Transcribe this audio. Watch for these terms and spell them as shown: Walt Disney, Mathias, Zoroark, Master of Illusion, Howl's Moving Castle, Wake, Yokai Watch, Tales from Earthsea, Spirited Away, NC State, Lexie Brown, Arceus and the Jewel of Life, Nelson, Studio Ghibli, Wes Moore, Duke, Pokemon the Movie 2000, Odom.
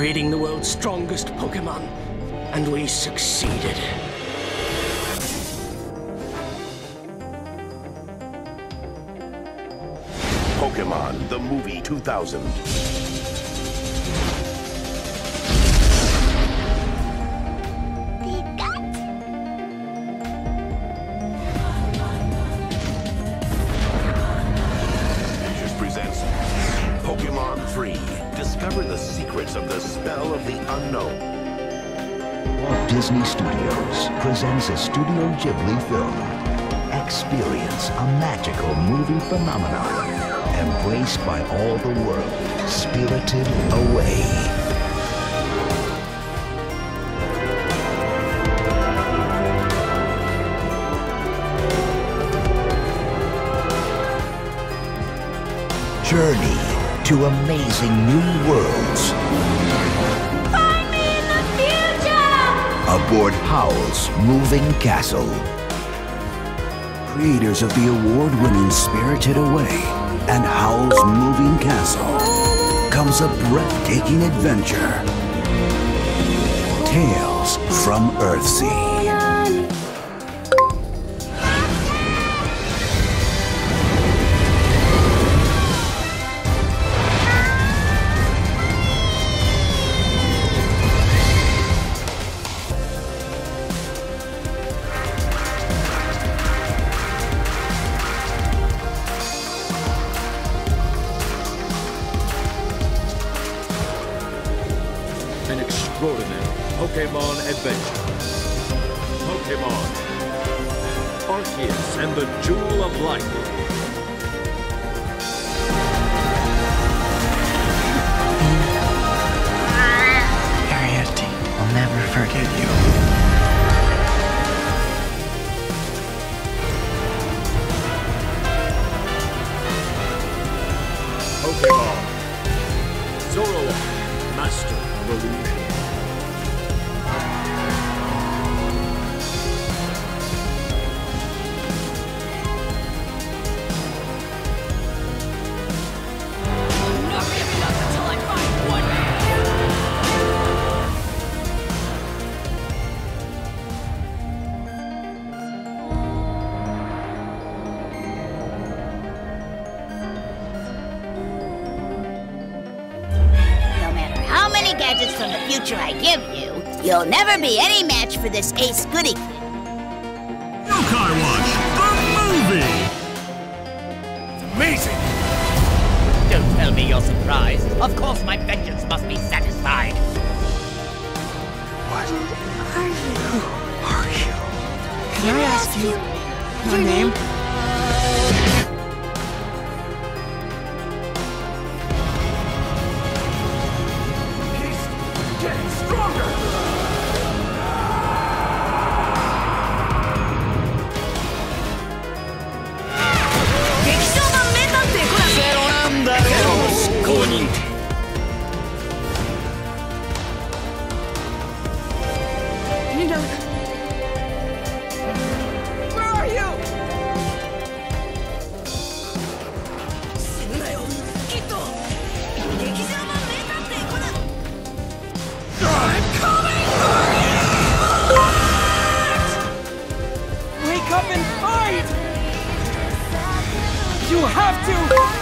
creating the world's strongest Pokemon, and we succeeded. Pokemon the Movie 2000. Ventures presents Pokemon 3. Discover the secrets of the spell of the unknown. Walt Disney Studios presents a Studio Ghibli film. Experience a magical movie phenomenon. Embraced by all the world, Spirited Away. Journey to amazing new worlds. Find me in the future! Aboard Howl's Moving Castle. Creators of the award-winning Spirited Away and Howl's Moving Castle comes a breathtaking adventure. Tales from Earthsea. An extraordinary Pokemon adventure. Pokemon. Arceus and the Jewel of Life. Ariete, I'll never forget you. Pokemon. Zoroark. Master of Illusion. I'm not giving up until I find one gadgets from the future I give you, you'll never be any match for this ace goodie kid. Yokai Watch, the movie! It's amazing! Don't tell me you're surprised. Of course my vengeance must be satisfied. What are you? Who are you? Can I ask you your name? You have to!